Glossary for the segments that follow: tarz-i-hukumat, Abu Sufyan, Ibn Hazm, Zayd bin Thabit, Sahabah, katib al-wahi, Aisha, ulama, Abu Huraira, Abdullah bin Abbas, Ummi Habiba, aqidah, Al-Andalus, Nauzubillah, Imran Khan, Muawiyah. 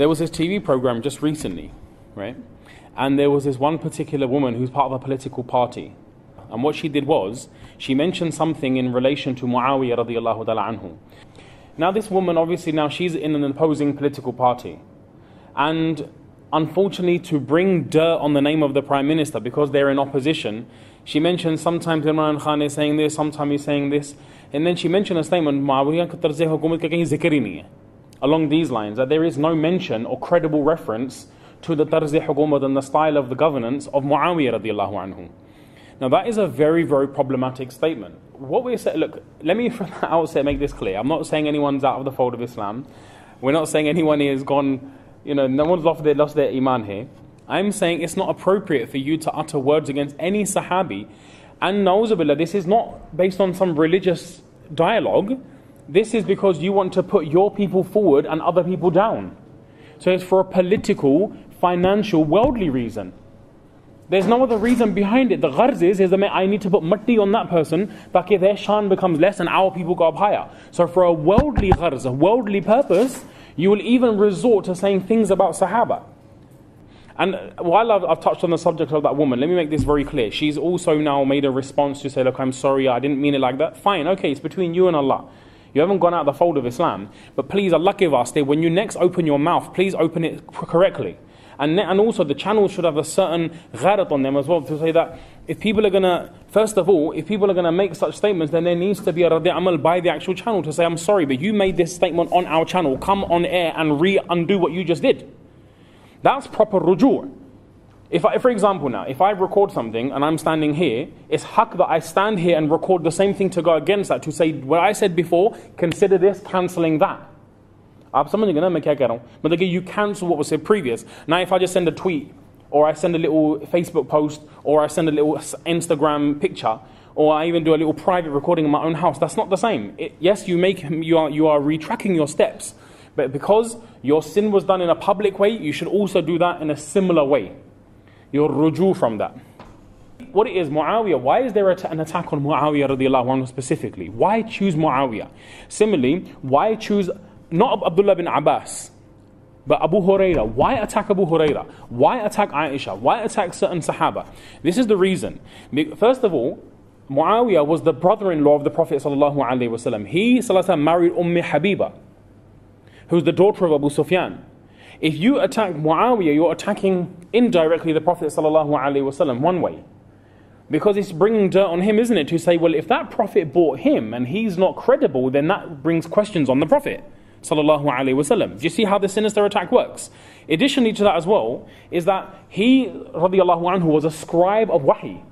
there was this TV program just recently, right? And there was this one particular woman who's part of a political party. And what she did was, she mentioned something in relation to Muawiya radiallahu ta'ala anhu. Now this woman, obviously now she's in an opposing political party. And unfortunately, to bring dirt on the name of the Prime Minister, because they're in opposition, she mentioned sometimes Imran Khan is saying this, sometimes he's saying this. And then she mentioned a statement, along these lines, that there is no mention or credible reference to the tarz-i-hukumat and the style of the governance of Muawiyah radiallahu anhu. Now that is a very, very problematic statement. What we said, look, let me from the outset make this clear. I'm not saying anyone's out of the fold of Islam. We're not saying anyone has gone, you know, no one's lost their iman here. I'm saying it's not appropriate for you to utter words against any Sahabi. And Nauzubillah, this is not based on some religious dialogue. This is because you want to put your people forward and other people down. So it's for a political, financial, worldly reason. There's no other reason behind it. The gharz is that I need to put matti on that person, taaki their shan becomes less and our people go up higher. So for a worldly gharz, a worldly purpose, you will even resort to saying things about Sahaba. And while I've touched on the subject of that woman, let me make this very clear. She's also now made a response to say, look, I'm sorry, I didn't mean it like that. Fine, okay, it's between you and Allah. You haven't gone out of the fold of Islam. But please, Allah give us that when you next open your mouth, please open it correctly. And also the channels should have a certain gharat on them as well, to say that if people are going to, first of all, if people are going to make such statements, then there needs to be a radi amal by the actual channel to say, I'm sorry, but you made this statement on our channel. Come on air and undo what you just did. That's proper rujur. For example now, if I record something and I'm standing here, it's haq that I stand here and record the same thing to go against that, to say, what I said before, consider this cancelling that. But you cancel what was said previous. Now if I just send a tweet, or I send a little Facebook post, or I send a little Instagram picture, or I even do a little private recording in my own house, that's not the same. You are retracking your steps. But because your sin was done in a public way, you should also do that in a similar way. Your ruju from that. What it is, Muawiyah, why is there an attack on Muawiyah radiallahu anhu specifically? Why choose Muawiyah? Similarly, why choose not Abdullah bin Abbas, but Abu Huraira? Why attack Abu Huraira? Why attack Aisha? Why attack certain Sahaba? This is the reason. First of all, Muawiyah was the brother-in-law of the Prophet sallallahu alaihi wasallam. He sallallahu alaihi wasallam married Ummi Habiba, who's the daughter of Abu Sufyan. If you attack Muawiyah, you're attacking indirectly the Prophet ﷺ one way. Because it's bringing dirt on him, isn't it? To say, well, if that Prophet bought him and he's not credible, then that brings questions on the Prophet ﷺ. Do you see how the sinister attack works? Additionally to that as well, is that he, radiallahu anhu, was a scribe of wahi.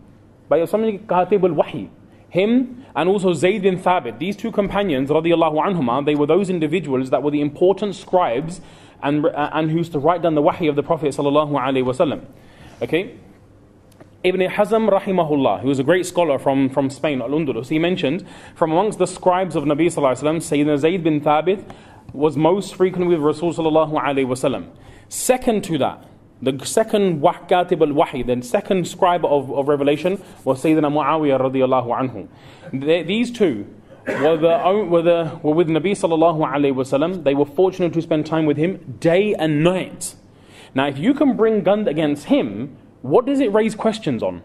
By something katib al-wahi. Him and also Zayd bin Thabit. These two companions, radiallahu anhuma, they were those individuals that were the important scribes and who used to write down the wahi of the Prophet sallallahu alaihi wasallam. Okay, Ibn Hazm rahimahullah, who was a great scholar from Spain, Al-Andalus, he mentioned from amongst the scribes of Nabi sallallahu alaihi wasallam, Sayyidina Zayd bin Thabit was most frequent with Rasul sallallahu alaihi wasallam. Second to that, the second katib al-wahi, the second scribe of revelation was Sayyidina Muawiyah radiyallahu anhu. These two were with Nabi sallallahu alaihi wasallam. They were fortunate to spend time with him day and night. Now, if you can bring gun against him, what does it raise questions on?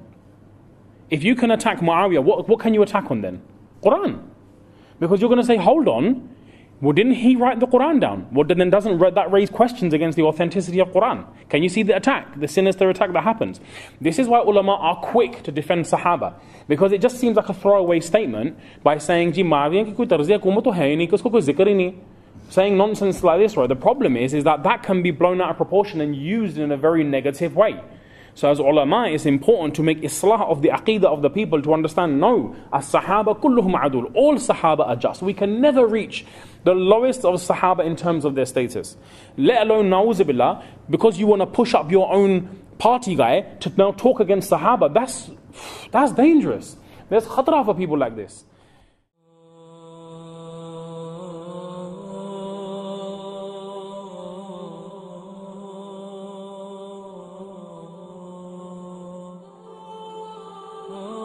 If you can attack Muawiyah, what can you attack on then? Quran, because you're going to say, hold on, well, didn't he write the Quran down? Well, then doesn't that raise questions against the authenticity of Quran? Can you see the attack, the sinister attack that happens? This is why ulama are quick to defend Sahaba, because it just seems like a throwaway statement by saying, "Ji Muawiyah ki koi tarz-e hukumat hai nahi, usko koi zikr hi nahi." Saying nonsense like this, right? The problem is that that can be blown out of proportion and used in a very negative way. So as ulama, it's important to make islah of the aqidah of the people to understand, no, as-sahaba kulluhum adul. All sahaba are just. We can never reach the lowest of sahaba in terms of their status. Let alone, na'uzubillah, because you want to push up your own party guy to now talk against sahaba. That's dangerous. There's khatra for people like this. Oh.